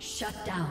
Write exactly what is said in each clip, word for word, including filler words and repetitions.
Shut down.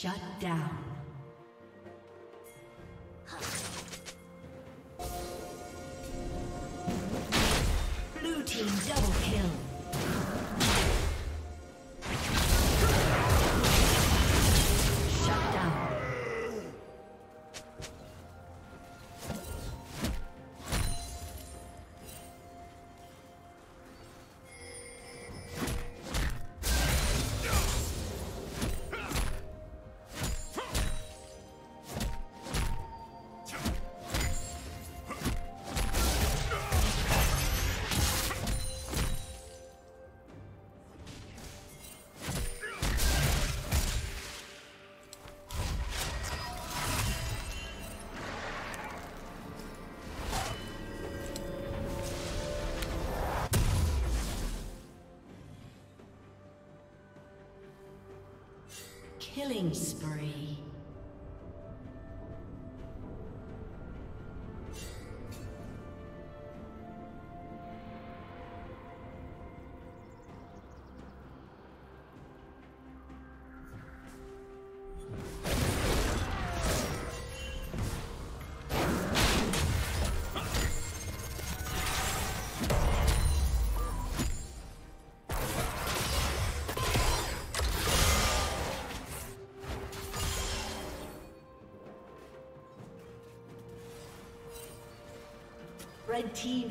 Shut down. Blue team double kill. Killing spree. Red team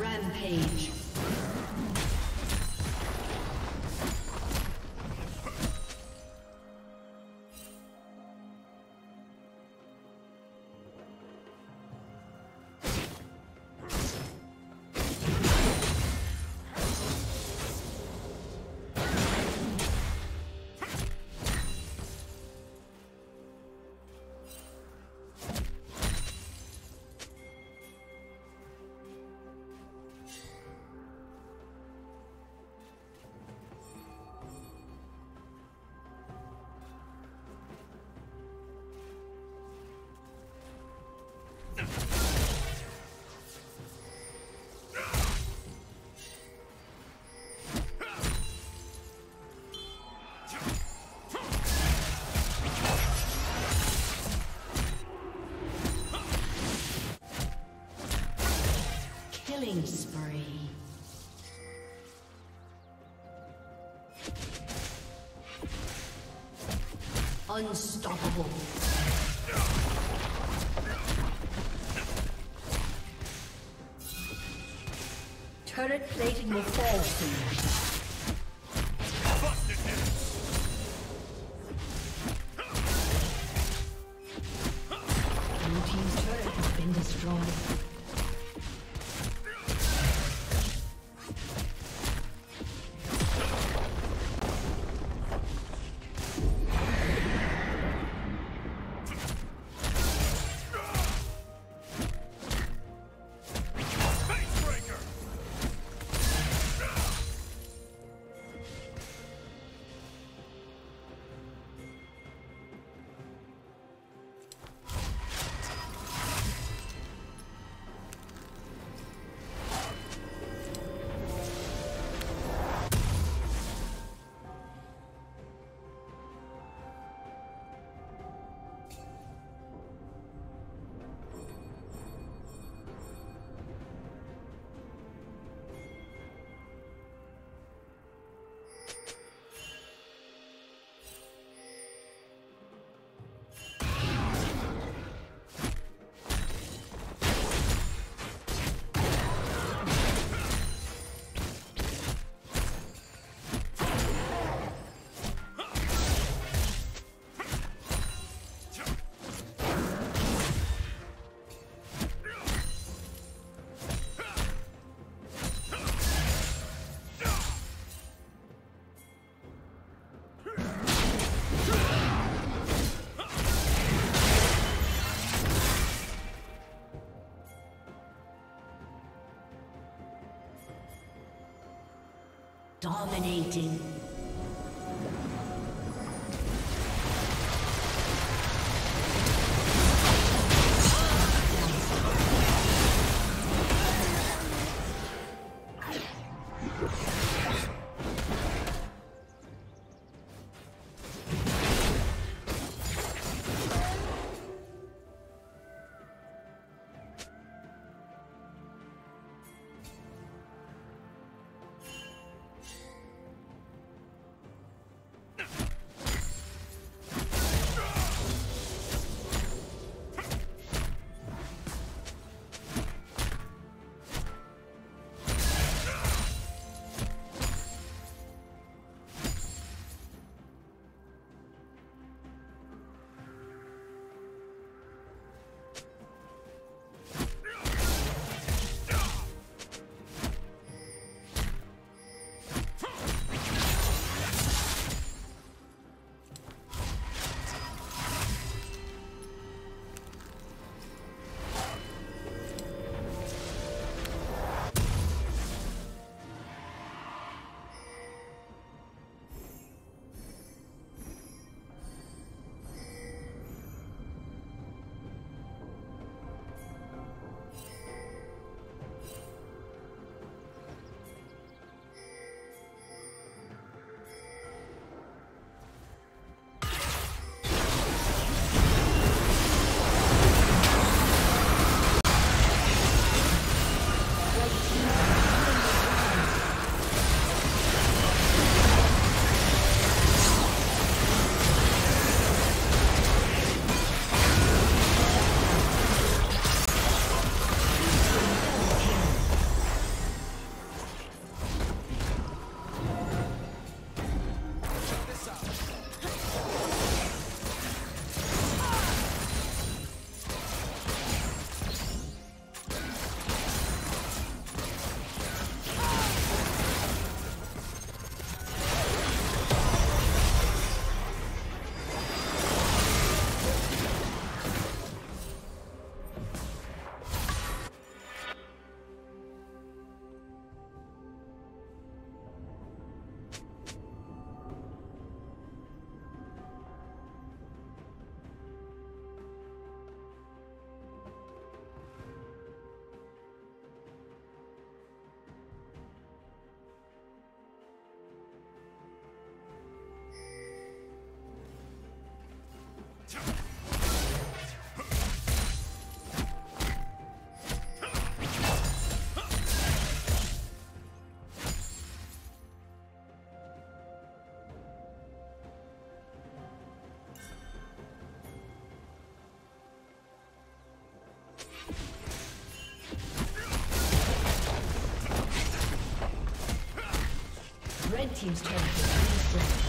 Rampage. Killing spree. Unstoppable. Turret plating will fall soon. Dominating. Red team's turret has been destroyed.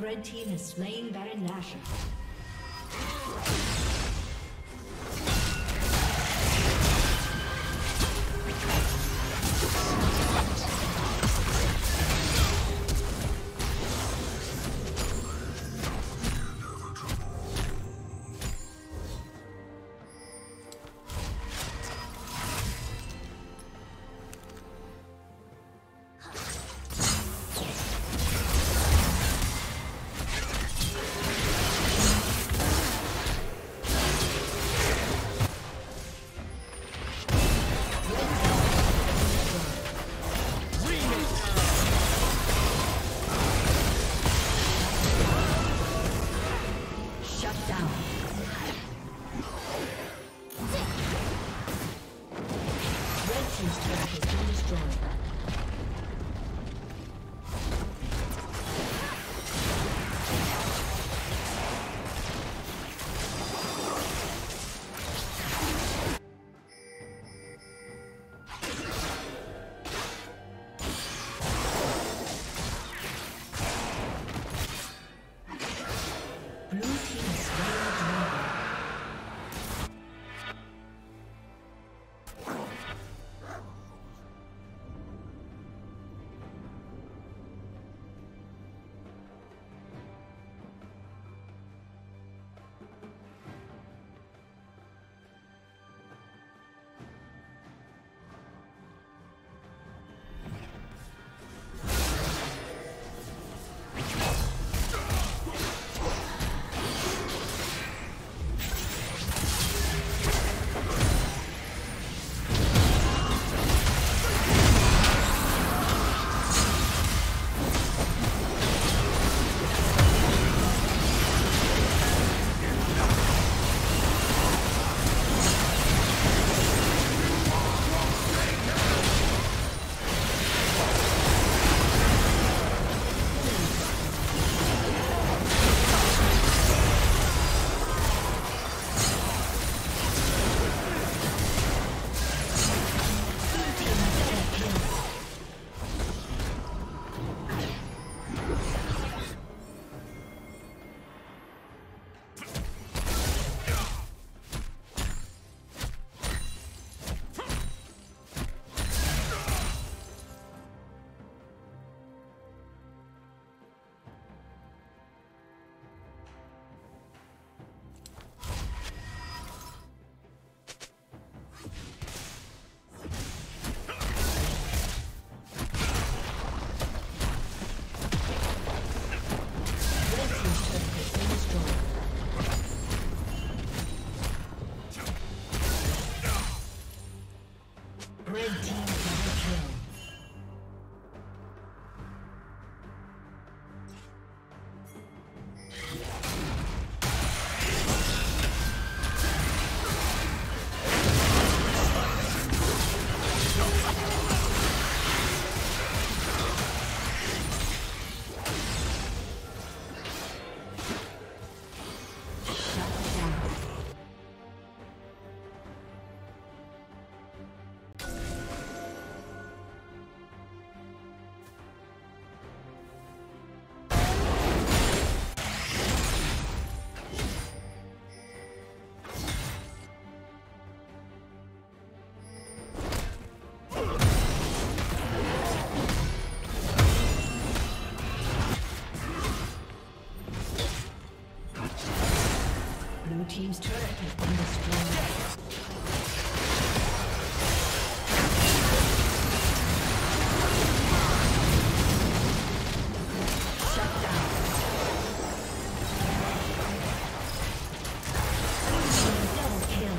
Red team is slaying Baron Nashor. Team's turret has been destroyed. Shut down. Double kill.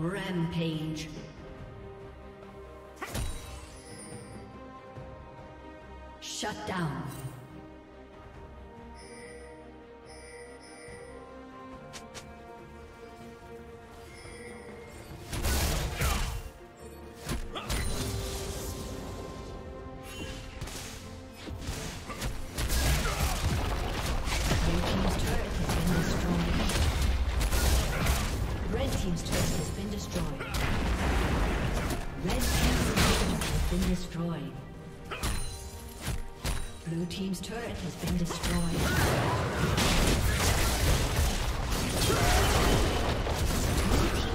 Rampage. Shut down. Blue team's turret has been destroyed. Blue team's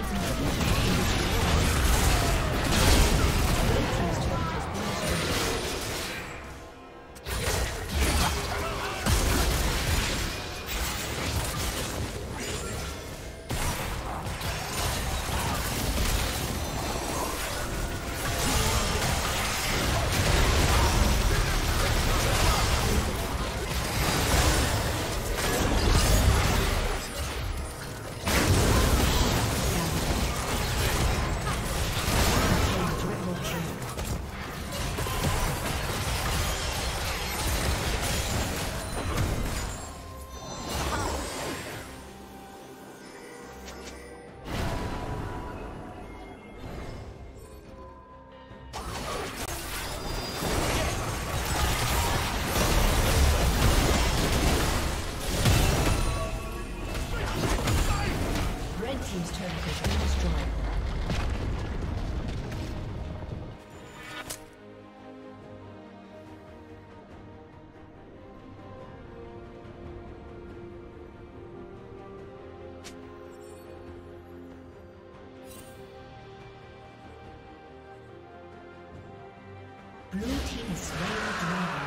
Blue team is slain the dragon.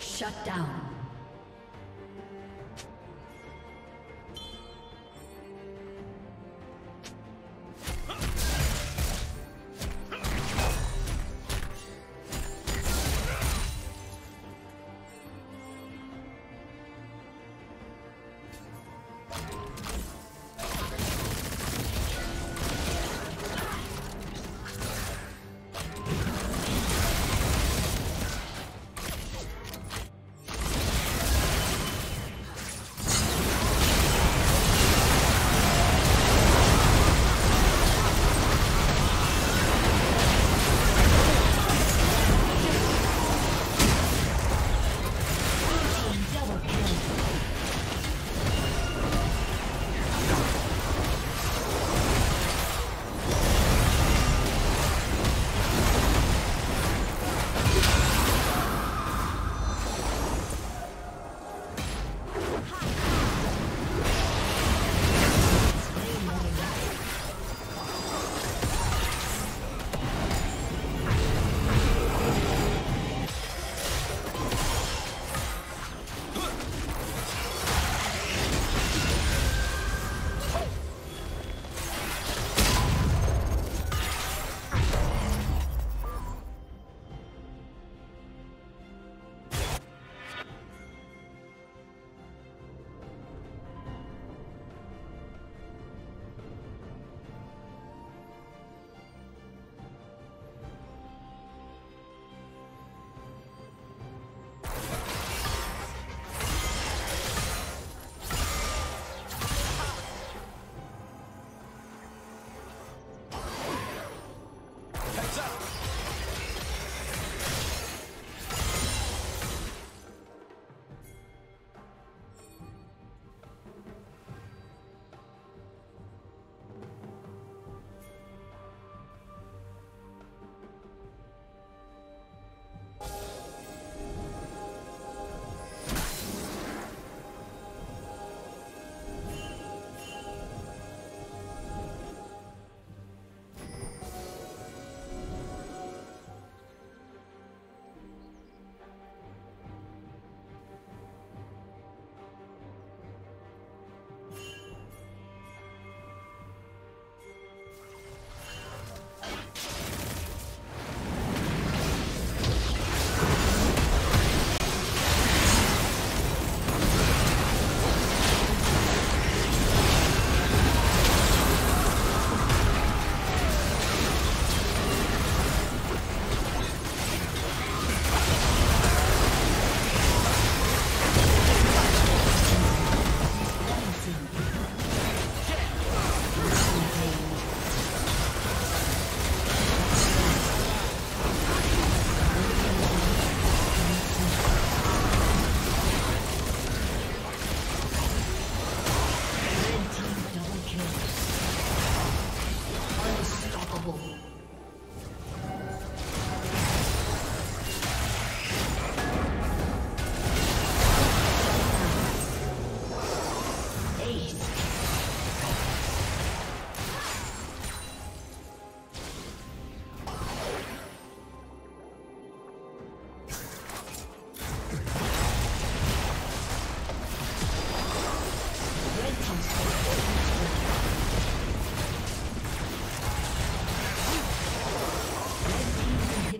Shut down.